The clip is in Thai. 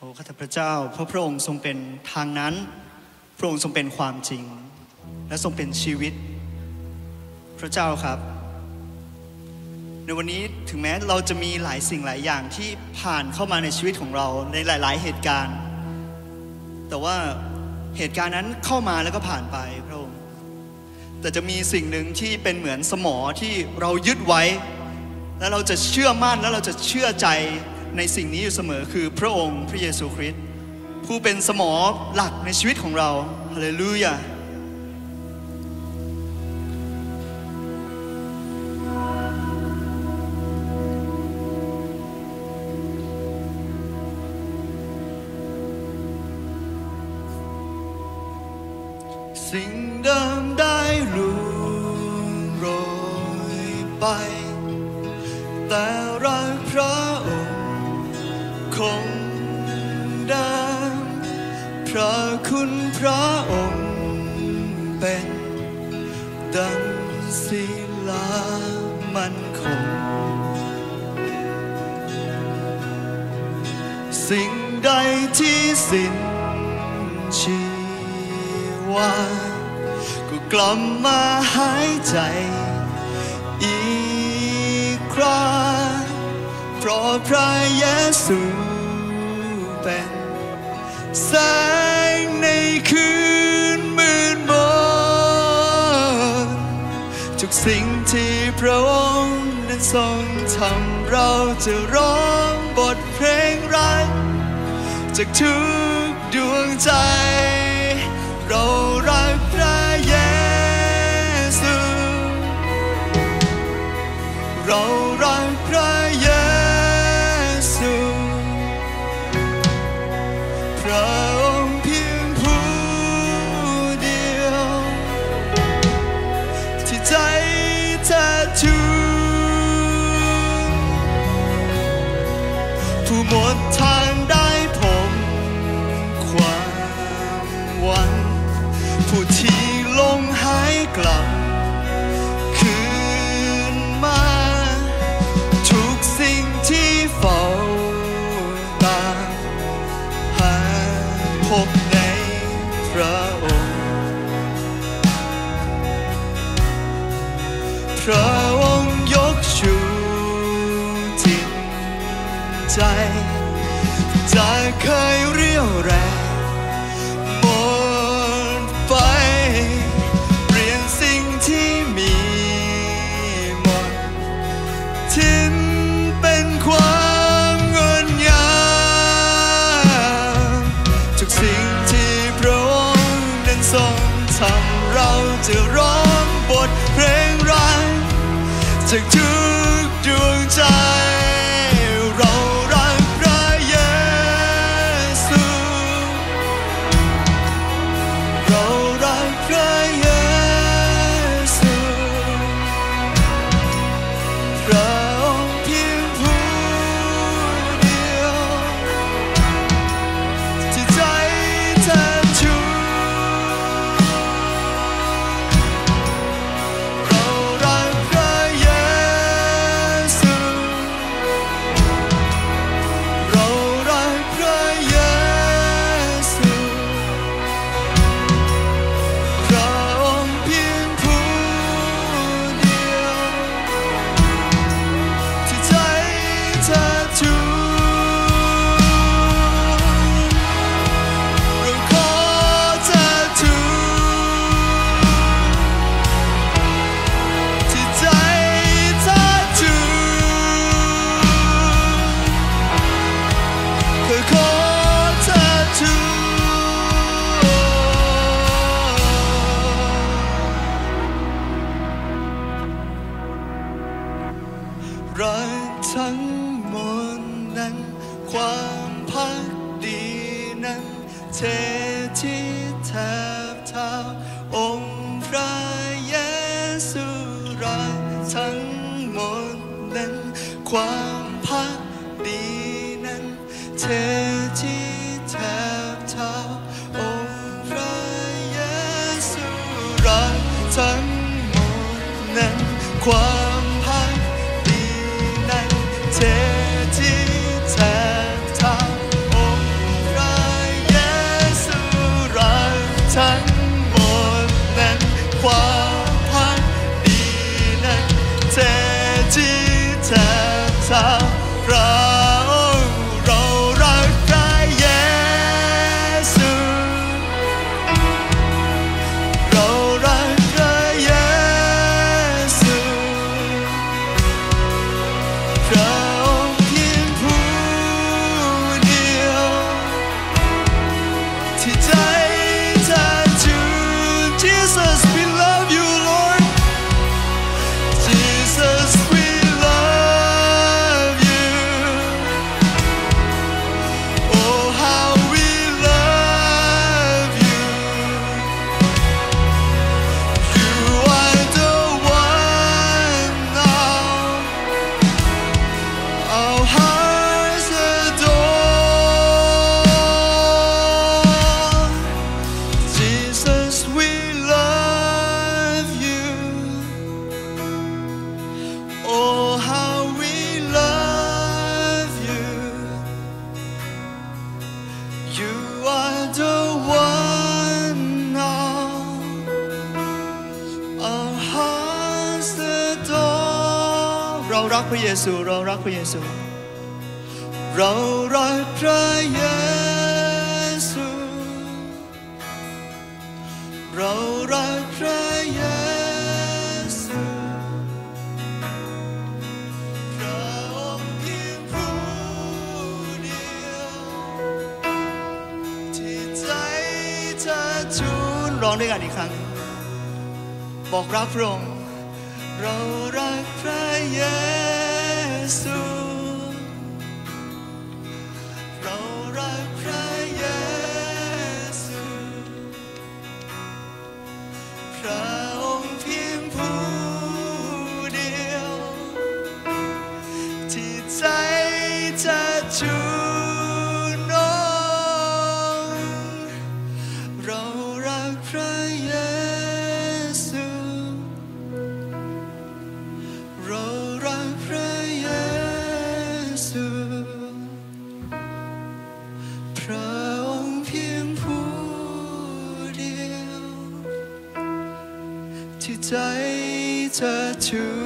โอ้ข้าแต่พระเจ้าเพราะพระองค์ทรงเป็นทางนั้นพระองค์ทรงเป็นความจริงและทรงเป็นชีวิตพระเจ้าครับในวันนี้ถึงแม้เราจะมีหลายสิ่งหลายอย่างที่ผ่านเข้ามาในชีวิตของเราในหลายๆเหตุการณ์แต่ว่าเหตุการณ์นั้นเข้ามาแล้วก็ผ่านไปพระองค์แต่จะมีสิ่งหนึ่งที่เป็นเหมือนสมอที่เรายึดไว้และเราจะเชื่อมั่นและเราจะเชื่อใจในสิ่งนี้อยู่เสมอคือพระองค์พระเยซูคริสต์ผู้เป็นสมอหลักในชีวิตของเราฮาเลลูยาสิ่งเดิมได้ร่วงโรยไปแต่รักพระองค์คงเดิมพระคุณพระองค์เป็นดังศิลามั่นคงสิ่งใดที่สิ้นชีก็กลับมาหายใจอีกครั้งเพราะพระเยซูเป็นแสงในคืนมืดมนทุกสิ่งที่พระองค์นั้นทรงทำเราจะร้องบทเพลงรักจากทุกดวงใจเรารักพระเยซูเรารักพระเยซูพระองค์เพียงผู้เดียวที่ใจเธอถึงผู้หมดทางได้ผมความหวังผู้ที่ลงหายกลับคืนมาทุกสิ่งที่เฝ้าตามหาพบในพระองค์พระองค์ยกชูจิตใจจะเคยเรียวแรงจะร้องบทเพลงรักจากทุกดวงใจเรารักพระเยซูเรารักพระเยซูพระองค์เพียงผู้เดียวที่ใจแทนชูรักทั้งหมดนั้นความภักดีนั้นเทที่แทบเท้าองค์พระเยซูรักทั้งหมดนั้นความภักดีนั้นเทที่แทบเท้าองค์พระเยซูรักทั้งหมดนั้นความเธอที่แทบเท้าองค์ พระเยซูเรารักพระเยซูเรารักพระเยซูเรารักพระเยซูพระองค์เพียงผู้เดียวที่ใจจะจูนร้องด้วยกันอีกครั้งบอกรักพระองค์เรารักพระเยซูเรารักพระเยซูพระองค์เพียงผู้เดียวที่ใจจะจูนน้องเรารักพระเยซูเรารักพระเยซูพระองค์เพียงผู้เดียวที่ใจเธอ